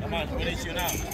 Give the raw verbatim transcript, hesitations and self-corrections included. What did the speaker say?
Come on, we'll let you know.